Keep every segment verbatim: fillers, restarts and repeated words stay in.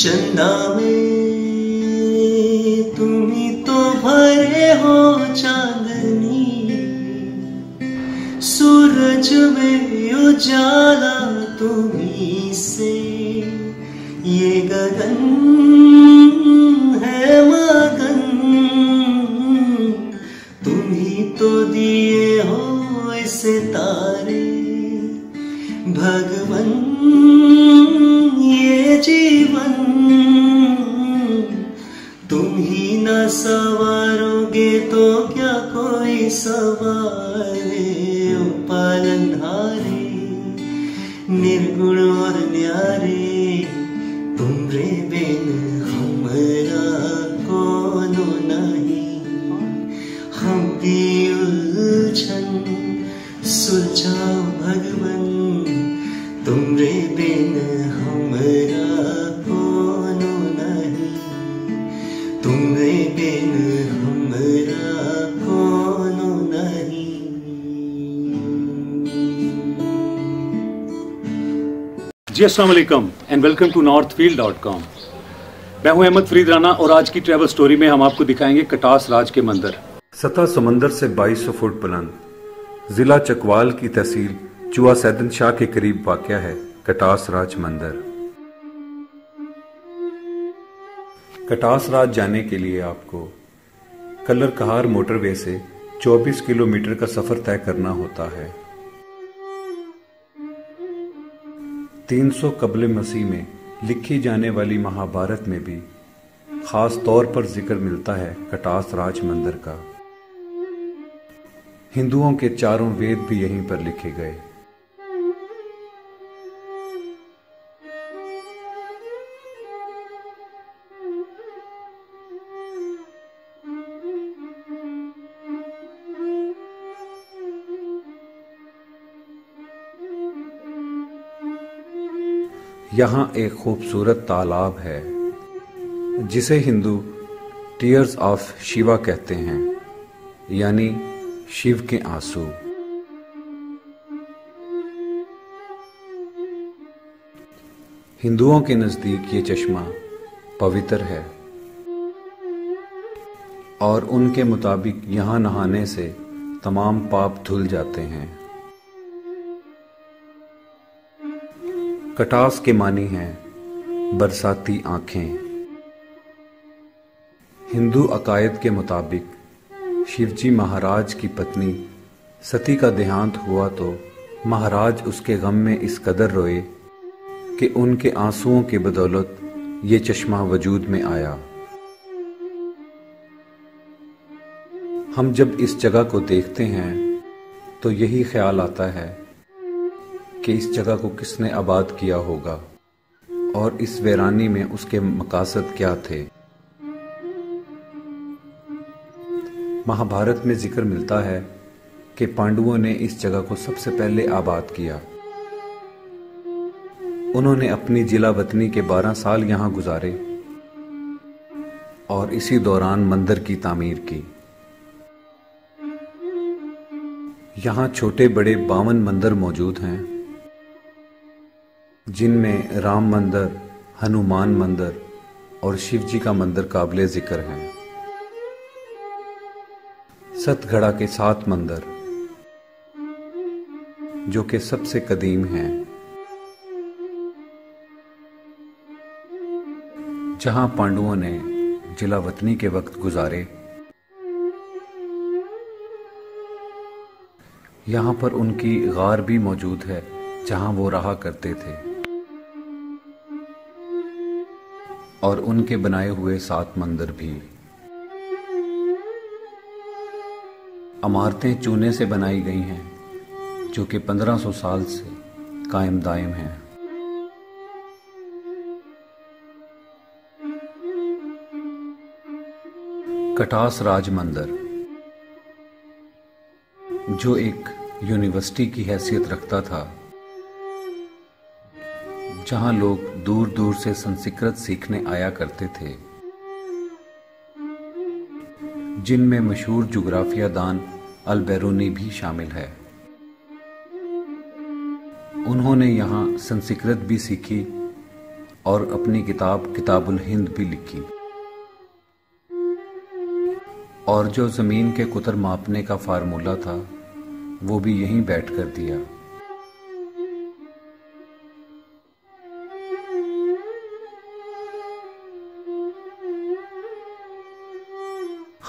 चंदा में तुम्ही तो भरे हो चांदनी, सूरज में उजाला तुम्ही से, ये गगन है मगन, तुम्ही तो दिए हो ऐसे तारे भगवन, ये जीवन तुम ही ना सवारोगे तो क्या कोई सवारे। ओ पालनहारे निर्गुण और न्यारे, तुमरे बिन हमरा कोनो नहीं, हम भी उलझन सुलझाओ भगवन, तुमरे बिन हमरा कोनो नहीं, तुमरे बिन हमरा कोनो नहीं। जी अस्सलाम वालेकुम and welcome to Northwheel dot com. मैं हूं अहमद फरीद राना और आज की ट्रैवल स्टोरी में हम आपको दिखाएंगे कटास राज के मंदिर। सतह समंदर से बाईस सौ फुट बुलंद जिला चकवाल की तहसील चुआ सैदन शाह के करीब वाक़या है कटास राज मंदिर। कटास राज जाने के लिए आपको कलर कहार मोटरवे से चौबीस किलोमीटर का सफर तय करना होता है। तीन सौ कबल मसीह में लिखी जाने वाली महाभारत में भी खास तौर पर जिक्र मिलता है कटास राज मंदिर का। हिंदुओं के चारों वेद भी यहीं पर लिखे गए। यहां एक खूबसूरत तालाब है जिसे हिंदू टीयर्स ऑफ शिवा कहते हैं, यानी शिव के आंसू। हिंदुओं के नजदीक ये चश्मा पवित्र है और उनके मुताबिक यहां नहाने से तमाम पाप धुल जाते हैं। कटास के मानी हैं बरसाती आंखें। हिंदू अकायद के मुताबिक शिवजी महाराज की पत्नी सती का देहांत हुआ तो महाराज उसके गम में इस कदर रोए कि उनके आंसुओं के बदौलत ये चश्मा वजूद में आया। हम जब इस जगह को देखते हैं तो यही ख्याल आता है कि इस जगह को किसने आबाद किया होगा और इस वीरानी में उसके मकासद क्या थे। महाभारत में जिक्र मिलता है कि पांडवों ने इस जगह को सबसे पहले आबाद किया। उन्होंने अपनी जिला वतनी के बारह साल यहां गुजारे और इसी दौरान मंदिर की तामीर की। यहां छोटे बड़े बावन मंदिर मौजूद हैं जिनमें राम मंदिर, हनुमान मंदिर और शिवजी का मंदिर काबिले जिक्र हैं। सतगड़ा के सात मंदिर जो कि सबसे कदीम हैं, जहां पांडवों ने जिला वतनी के वक्त गुजारे। यहां पर उनकी गार भी मौजूद है जहां वो रहा करते थे और उनके बनाए हुए सात मंदिर भी। इमारतें चूने से बनाई गई हैं जो कि पंद्रह सौ साल से कायम दायम हैं। कटास राज मंदिर जो एक यूनिवर्सिटी की हैसियत रखता था, जहां लोग दूर दूर से संस्कृत सीखने आया करते थे, जिनमें मशहूर जुग्राफिया दान अल-बिरूनी भी शामिल है। उन्होंने यहाँ संस्कृत भी सीखी और अपनी किताब किताब उल-हिंद भी लिखी और जो ज़मीन के कुतर मापने का फार्मूला था वो भी यहीं बैठ कर दिया।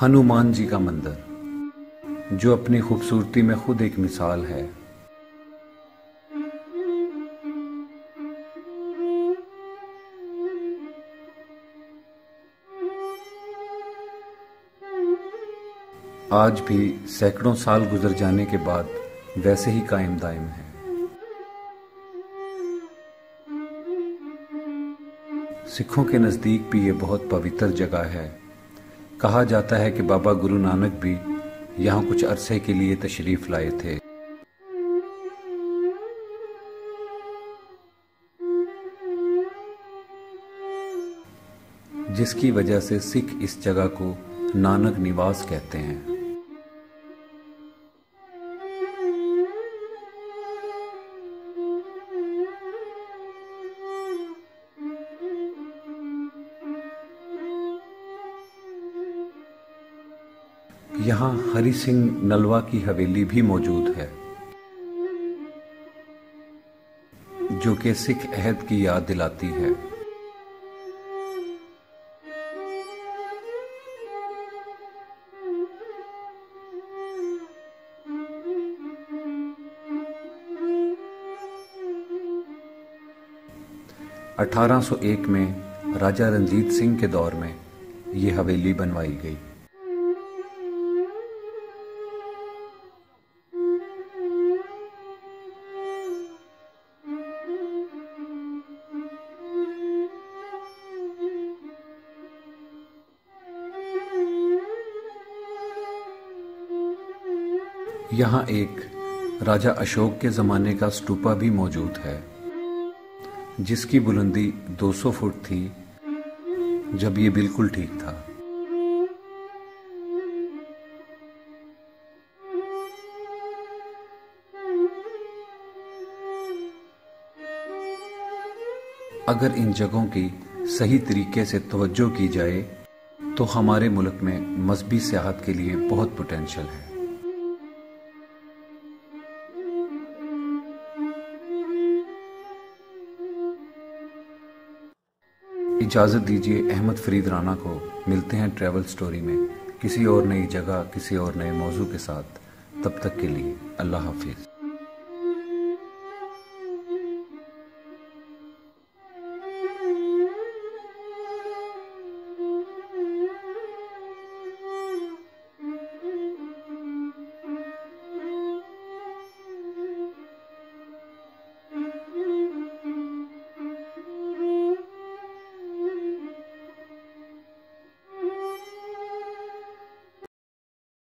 हनुमान जी का मंदिर जो अपनी खूबसूरती में खुद एक मिसाल है। आज भी सैकड़ों साल गुजर जाने के बाद वैसे ही कायम दायम है। सिखों के नज़दीक भी ये बहुत पवित्र जगह है। कहा जाता है कि बाबा गुरु नानक भी यहाँ कुछ अरसे के लिए तशरीफ़ लाए थे। जिसकी वजह से सिख इस जगह को नानक निवास कहते हैं। यहाँ हरि सिंह नलवा की हवेली भी मौजूद है जो कि सिख अहद की याद दिलाती है। अठारह सौ एक में राजा रंजीत सिंह के दौर में ये हवेली बनवाई गई। यहाँ एक राजा अशोक के ज़माने का स्तूपा भी मौजूद है जिसकी बुलंदी दो सौ फुट थी जब ये बिल्कुल ठीक था। अगर इन जगहों की सही तरीके से तवज्जो की जाए तो हमारे मुल्क में मजहबी सियाहत के लिए बहुत पोटेंशियल है। इजाज़त दीजिए, अहमद फरीद राना को मिलते हैं ट्रैवल स्टोरी में किसी और नई जगह, किसी और नए मौजू के साथ। तब तक के लिए अल्लाह हाफिज़।